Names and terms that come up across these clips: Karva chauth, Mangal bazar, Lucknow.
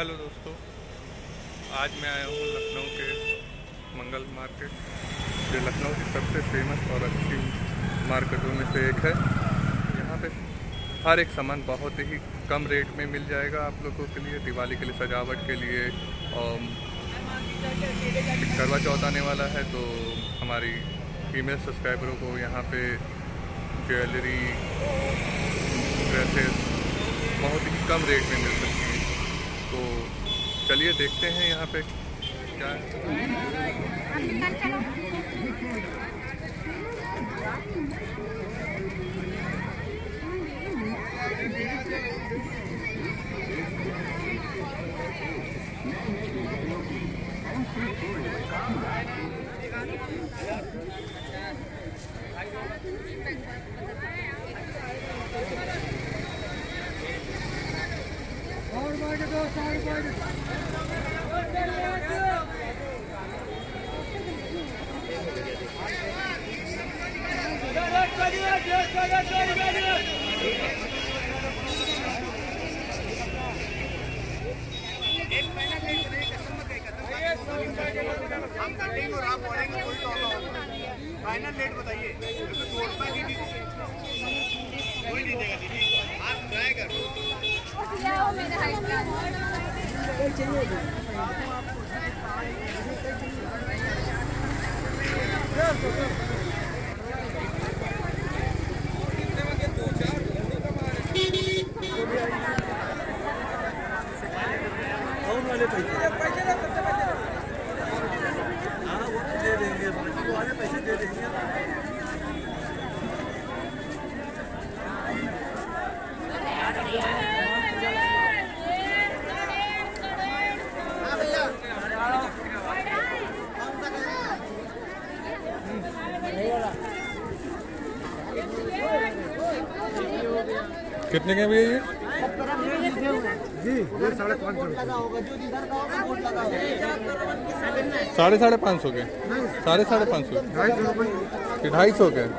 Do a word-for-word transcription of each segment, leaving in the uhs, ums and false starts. Hello दोस्तों, आज मैं आया हूँ लखनऊ के मंगल मार्केट, जो लखनऊ की सबसे फेमस और अच्छी मार्केटों में से एक है। यहाँ पे हर एक सामान बहुत ही कम रेट में मिल जाएगा आप लोगों के लिए, दिवाली के लिए, सजावट के लिए। और करवा चौथ आने वाला है तो हमारी फीमेल सब्सक्राइबरों को यहाँ पे ज्वेलरी, ड्रेसेस बहुत ही कम रेट में मिल सकती है। तो चलिए देखते हैं यहाँ पे क्या फाइनल रेट बताइए। कोई नहीं देगा दीदी, आप ट्राई करो। कितने के भैया जी? ये साढ़े पाँच सौ, साढ़े साढ़े पाँच सौ के, साढ़े साढ़े पाँच सौ, ढाई ढाई सौ के। ढाई सौ रुपये की, ढाई सौ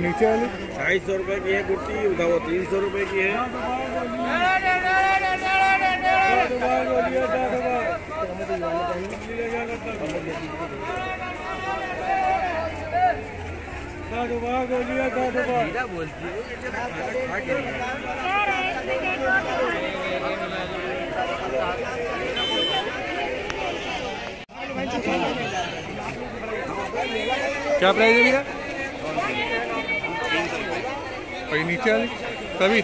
नीचे वाली ढाई सौ रुपये की है गुट्टी, उधर वो तीन सौ रुपये की है। क्या प्राइस है भैया? वही नीचे वाली तभी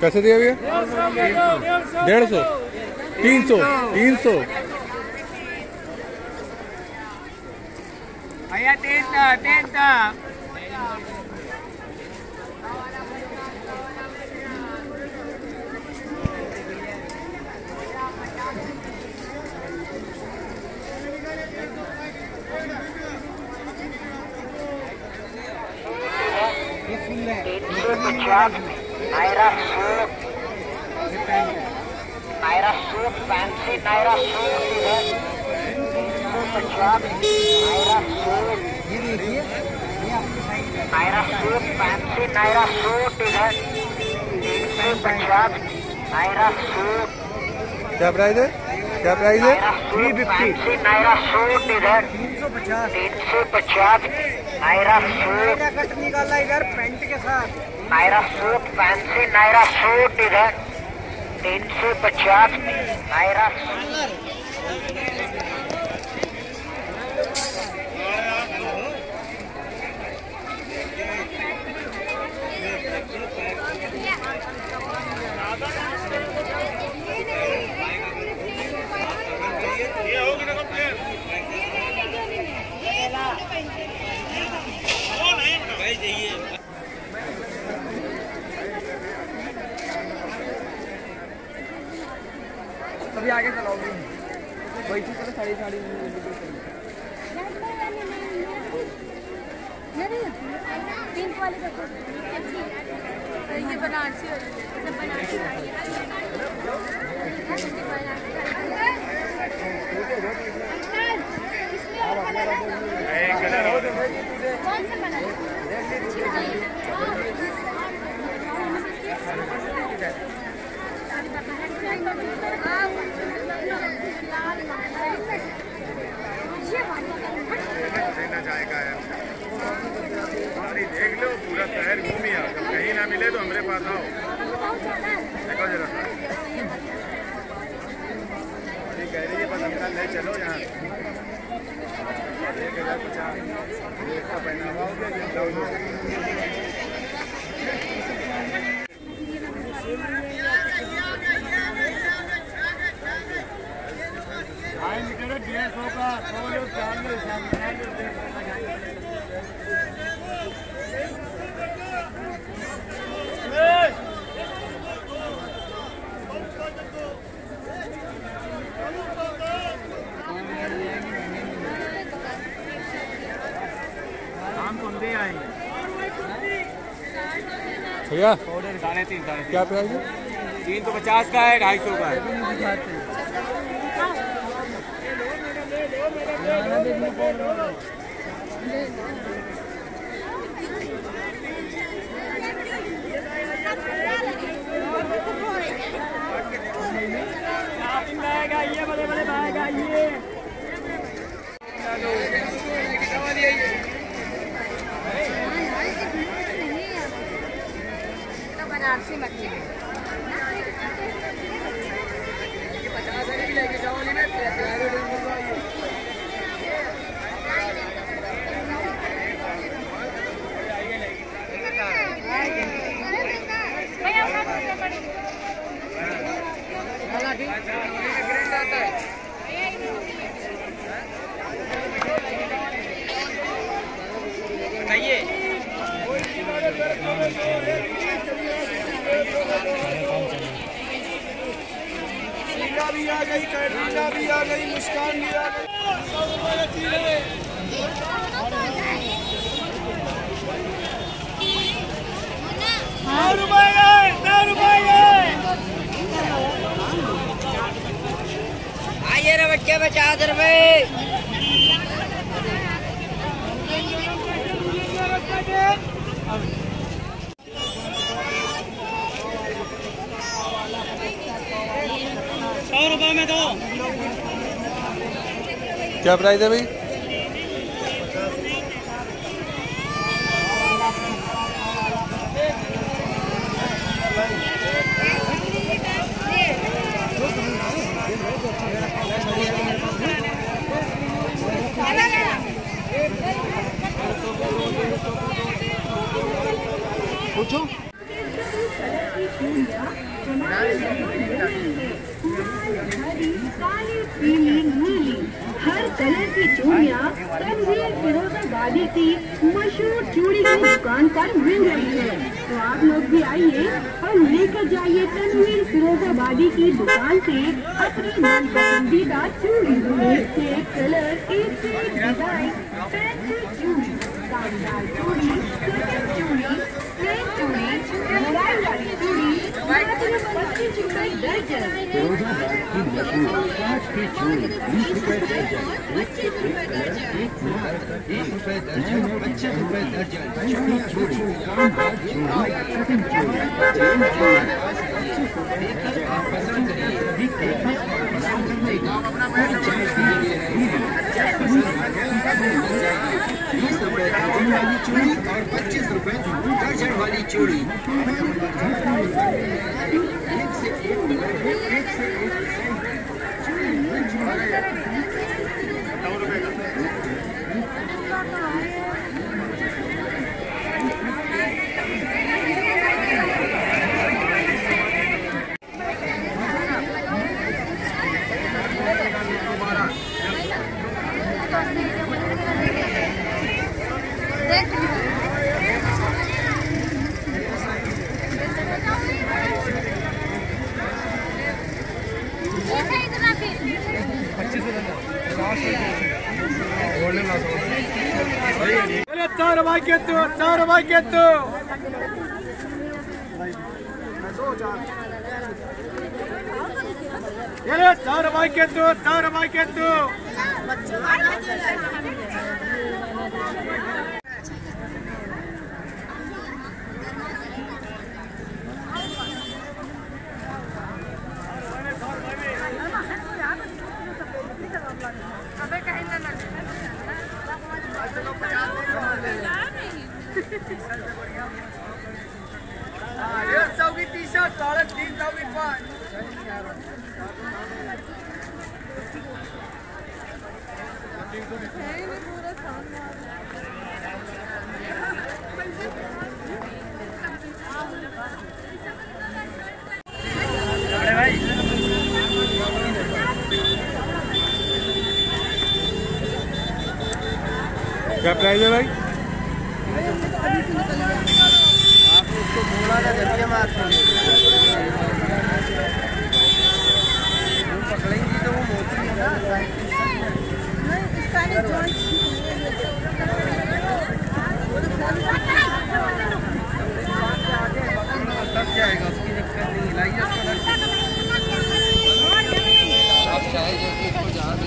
कैसे दिया भैया? डेढ़ सौ, तीन सौ, तीन सौ भैया, तीन सौ। तीन सौ पचास Naira suit, Naira suit fancy Naira suit है, तीन सौ पचास Naira suit, Naira suit fancy Naira suit है, तीन सौ पचास नायरा सूट। क्या प्राइस है? क्या प्राइस है? तीन सौ पचास नायरा सूट इधर, तीन सौ पचास नायरा सूट। कट निकाला इधर पैंट के साथ। Naira suit fancy Naira suit इधर, तीन सौ पचास नायरा अभी आगे चलाओगे वही चीज चलो साड़ी साड़ी पिंक वाली ये बनारसी सब बनारसी कौन सा बनारसी देख लो पूरा शहर घूमी आप कहीं ना मिले तो हमारे पास आओ। देखो जरा कह रही है बस अपना ले चलो यहाँ एक हजार पचास का पहनावा भैया साढ़े तीन क्या प्राइस है? तीन सौ पचास का है, ढाई सौ का है। ये बड़े बड़े भाएगा ये आपसे मच्छी पचास हज़ार की लेके जाओ आ गई कैटरीना भी आ गई मुस्कान भी आ गई। आइए रे बच्चे पचास रुपये में दो। क्या प्राइस है भाई? पूछो हर कलर की चूड़ियाँ तनवीर फिरोजाबादी की मशहूर चूड़ी की दुकान पर मिल रही है, तो आप लोग भी आइए और लेकर जाइए तनवीर फिरोजाबादी की दुकान से अपनी पसंदीदा चूड़ी। एक से एक कलर, एक से एक डिजाइन, फैंसी चूड़ी, शानदार चूड़ी, चूड़ी वाली चूड़ी एक से एक मिनट एक से एक चूड़ी Get to it, how do I get to? Get it, how do I get to it, how do I get to? क्या प्राइस है भाई? आप उसको मोड़ा ना करके मार वो पकड़ेंगी तो वो मोती है ना तब जाएगा उसकी दिक्कत नहीं लाइए आप चाहे जो कि इसको जहाँ भी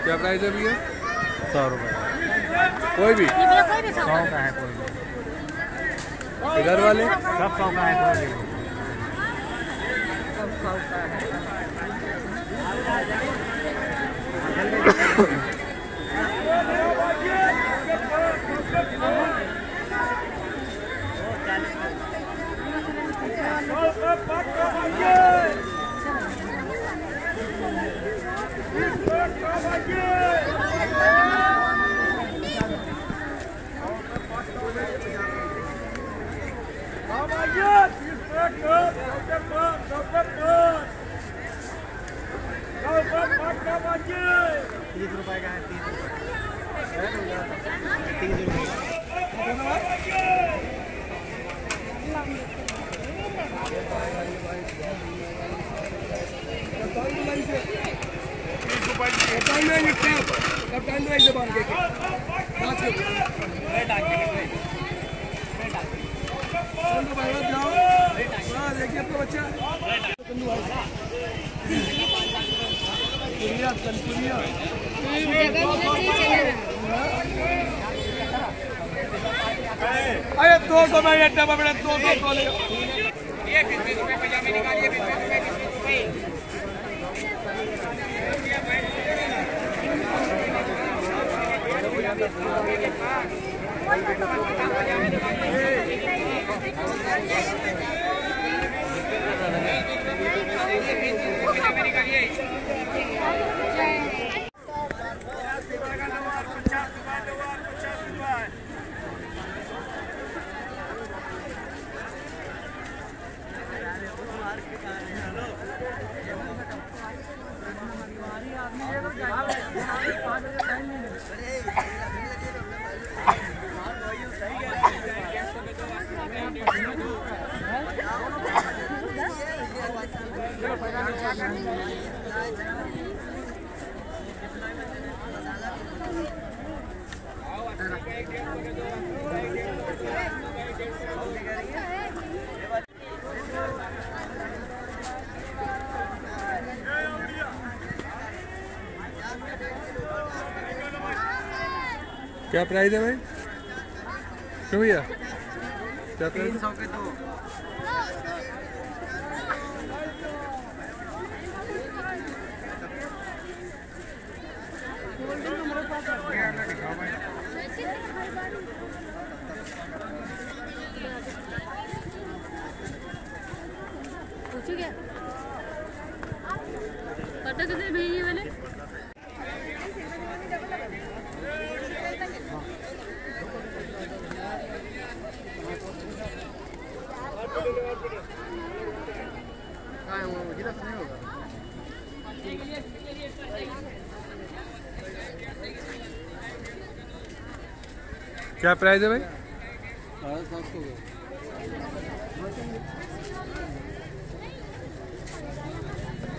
क्या प्राइस है भैया? सौ रुपए कोई भी सौ का है कोई भी इधर वाले सब सौ का है कोई भी सब सौ का है तीस रुपए का है तीस रुपए तीस रुपए अरे दो सौ में ये डब्बा बेटा दो सौ तो ले ये कितने रुपए पजामे निकालिए कितने रुपए कितने रुपए पजामे निकालिए क्या प्राइस है भाई? क्यों भैया क्या प्राइस? तीन सौ के दो। पता चले भैया वाले क्या प्राइस है भाई? क्या प्राइस है भाई?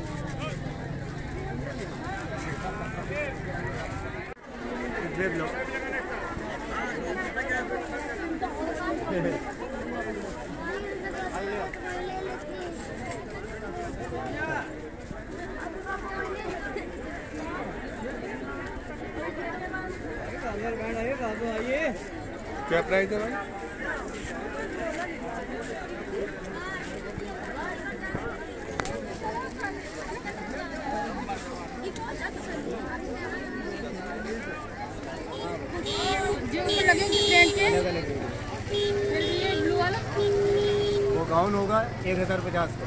वो गाउन होगा एक हजार पचास का।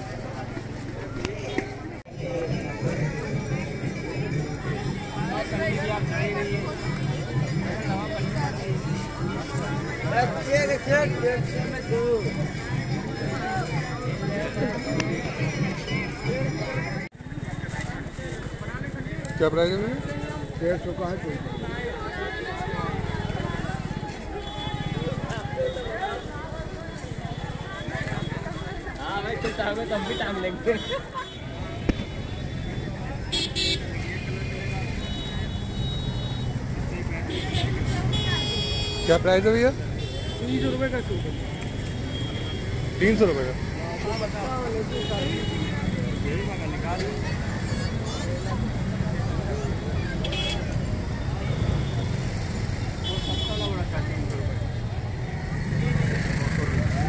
क्या प्राइस है भाई? डेढ़ सौ का है। हाँ भाई छोटा होगा तो हम भी टाइम लेंगे। क्या प्राइस है भैया? तीन सौ रुपये का। तीन सौ रुपये का।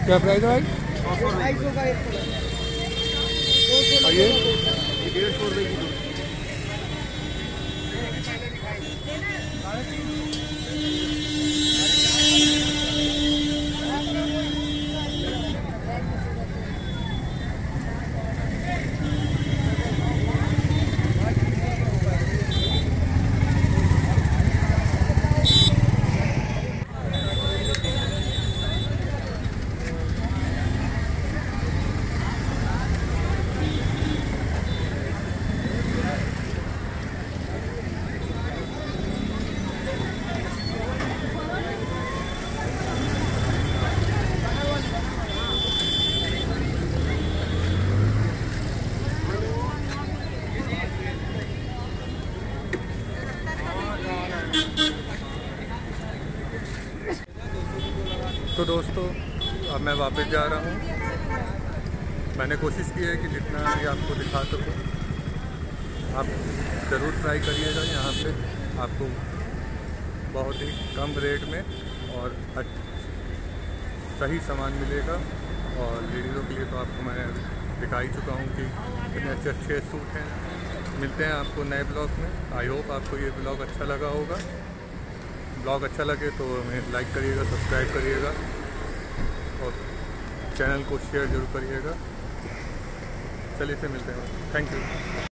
क्या प्राइस है भाई? ढाई सौ का। ये डेढ़ सौ रुपये की। तो दोस्तों अब मैं वापस जा रहा हूँ। मैंने कोशिश की है कि जितना भी आपको दिखा सकूँ। आप ज़रूर ट्राई करिएगा। यहाँ पे आपको बहुत ही कम रेट में और सही सामान मिलेगा। और लेडीज़ों के लिए तो आपको मैं दिखा ही चुका हूँ कि कितने अच्छे अच्छे सूट हैं। मिलते हैं आपको नए ब्लॉग में। आई होप आपको ये ब्लॉग अच्छा लगा होगा। ब्लॉग अच्छा लगे तो हमें लाइक करिएगा, सब्सक्राइब करिएगा और चैनल को शेयर जरूर करिएगा। चलिए फिर मिलते हैं। Thank you.